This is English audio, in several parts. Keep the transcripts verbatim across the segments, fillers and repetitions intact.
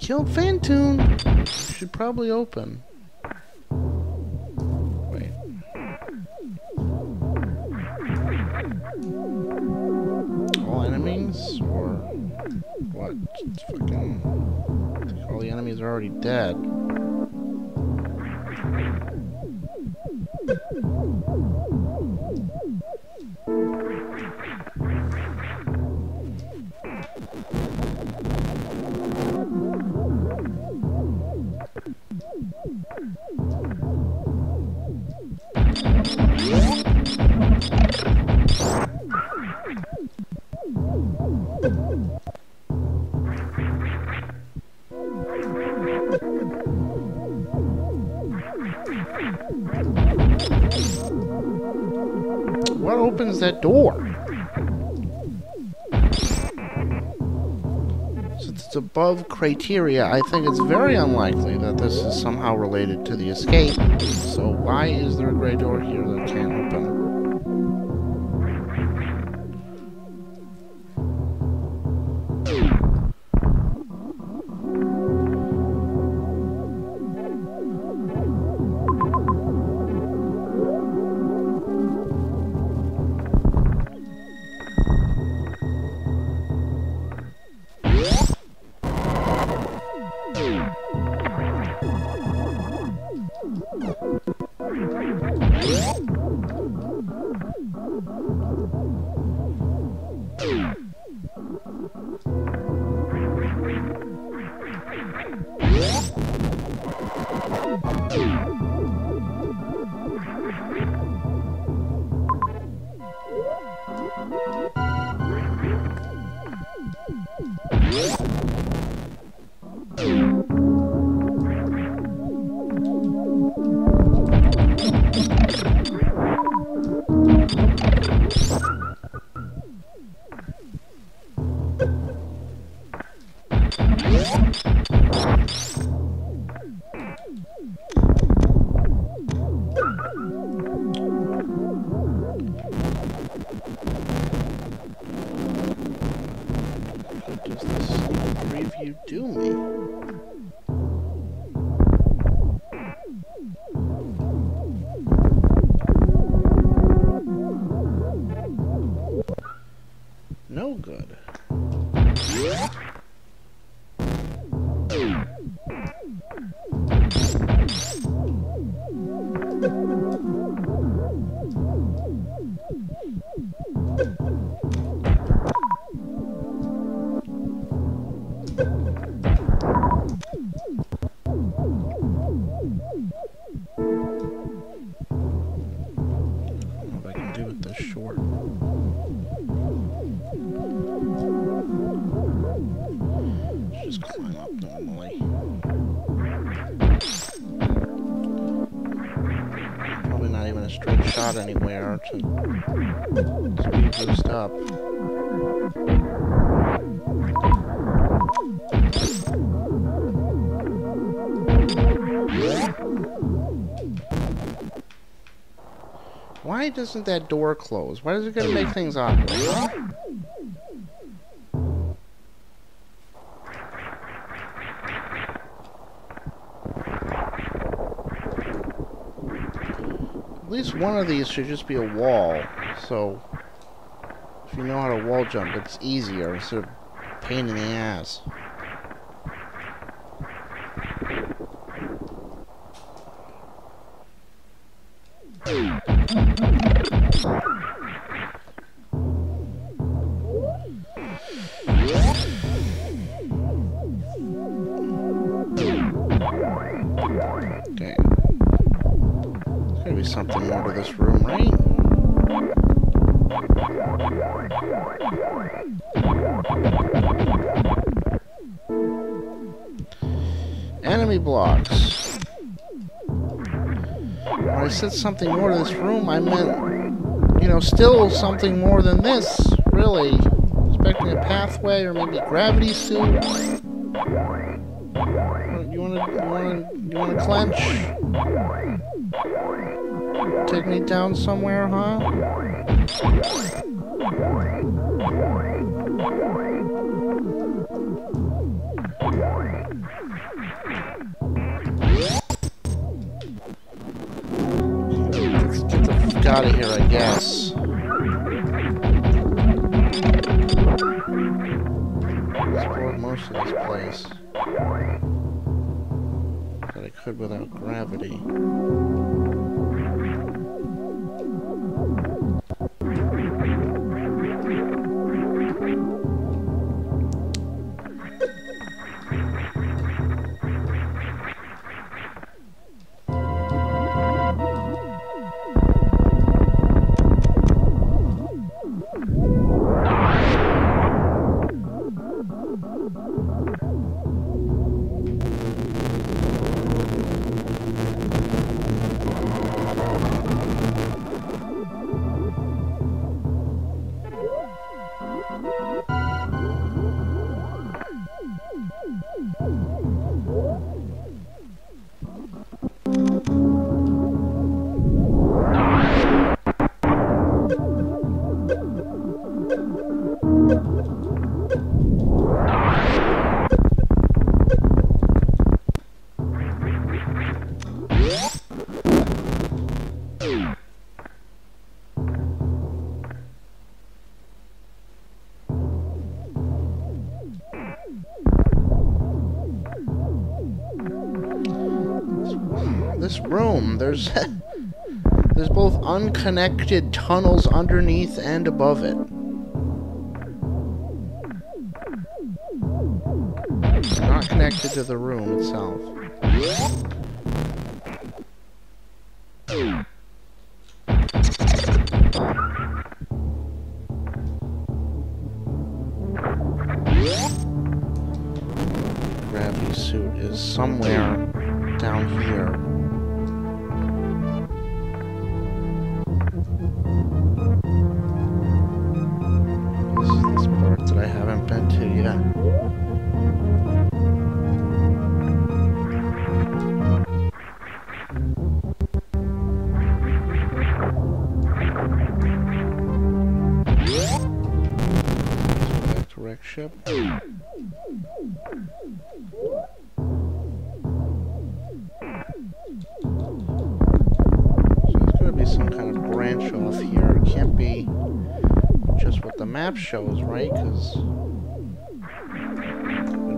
Killed Fantoon. Should probably open. Wait. All enemies? Or what? It's fucking... All the enemies are already dead. Opens that door. Since it's above criteria, I think it's very unlikely that this is somehow related to the escape. So why is there a gray door here that can't anywhere to speed boost up. Why doesn't that door close? Why is it gonna make things awkward? At least one of these should just be a wall, so if you know how to wall jump, it's easier instead of pain in the ass. Something more to this room, right? Enemy blocks. When I said something more to this room, I meant, you know, still something more than this, really. Expecting a pathway or maybe gravity suit. You wanna, you wanna, you wanna clench? Take me down somewhere, huh? Let's get the fuck out of here, I guess. Explored most of this place that I could without gravity. This room, there's there's both unconnected tunnels underneath and above it. It's not connected to the room itself. Gravity suit is somewhere down here. Ship. So there's gotta be some kind of branch off here. It can't be just what the map shows, right? Because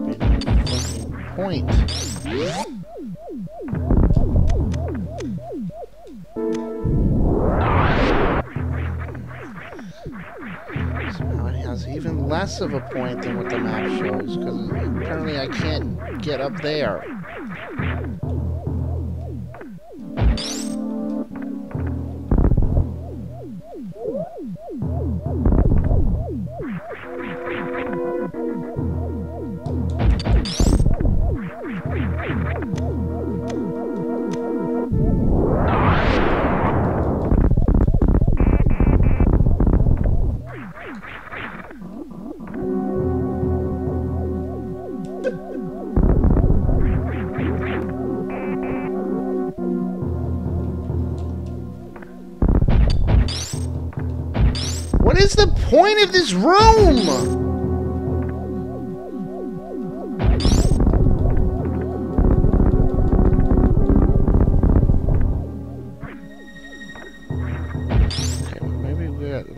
there'd be no point. Even less of a point than what the map shows, because apparently I can't get up there. What is the point of this room?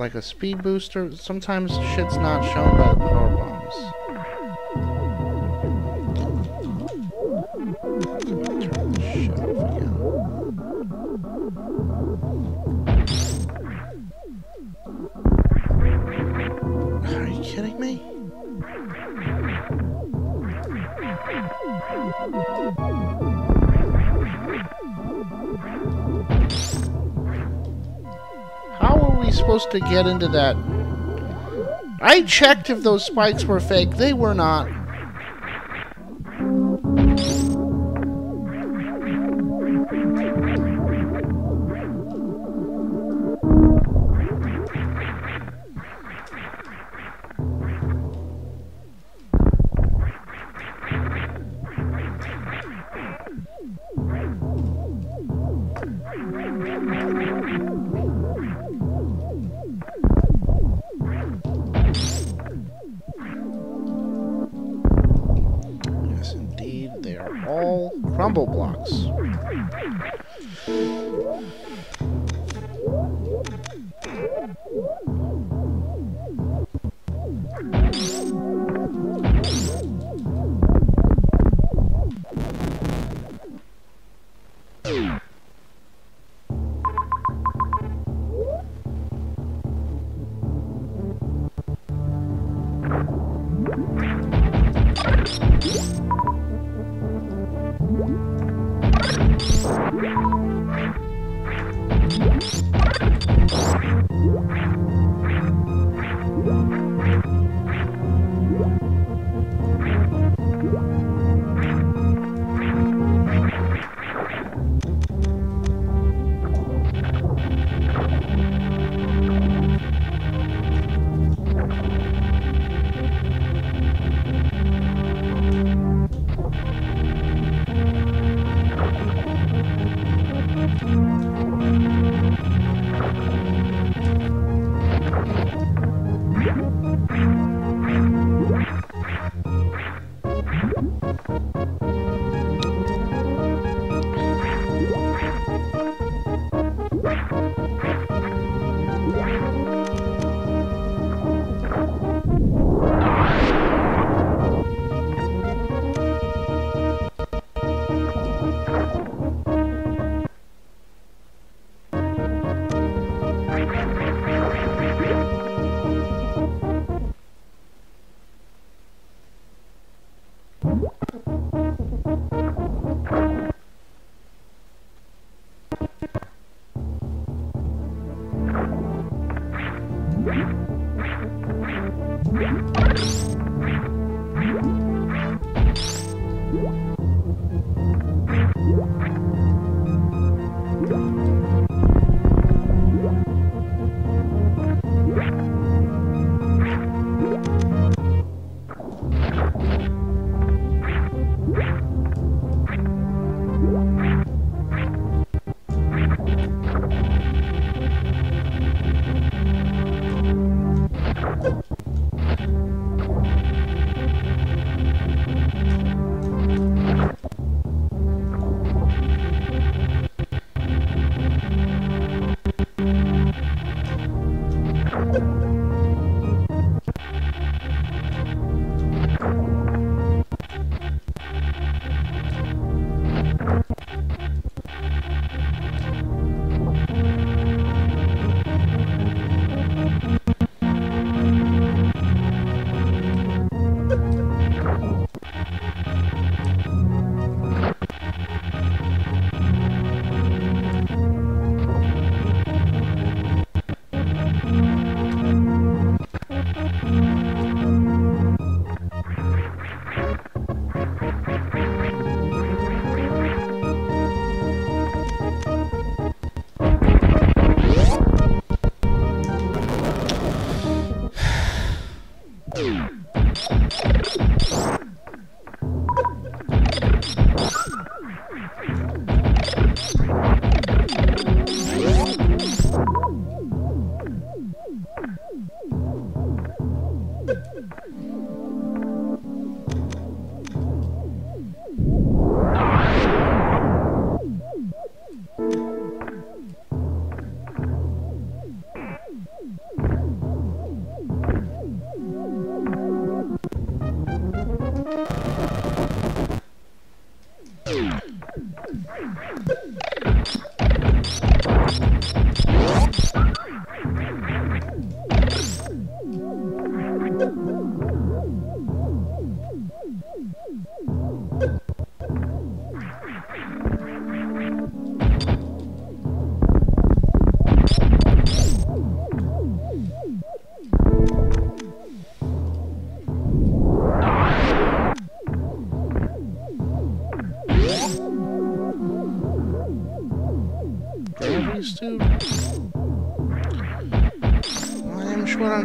like a speed booster. Sometimes shit's not shown by the power bombs. Turn this shit off again. Are you kidding me? Supposed to get into that. I checked if those spikes were fake. They were not. Crumble blocks.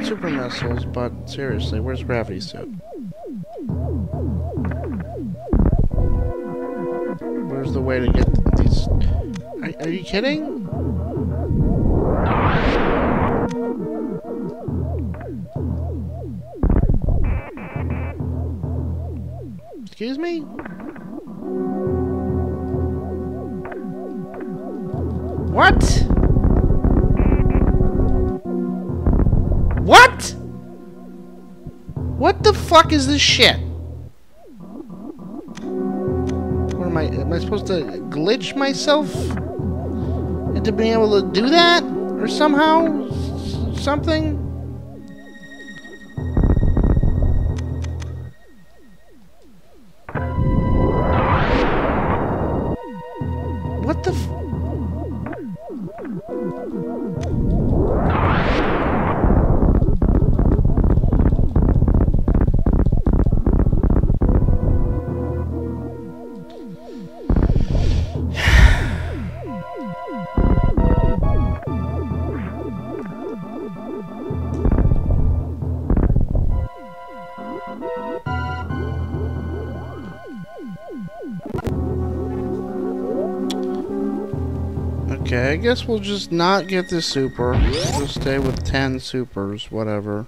Super missiles, but seriously, where's gravity suit? Where's the way to get these? Are, are you kidding? Excuse me? What? What? What the fuck is this shit? What am I, am I supposed to glitch myself into being able to do that? Or somehow? S- something? What the f- Okay, I guess we'll just not get this super. We'll just stay with ten supers, whatever.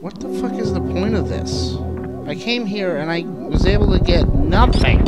What the fuck is the point of this? I came here and I was able to get nothing.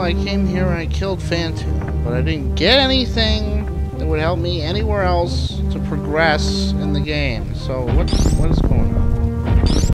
I came here and I killed Fantoon, but I didn't get anything that would help me anywhere else to progress in the game. So what, what is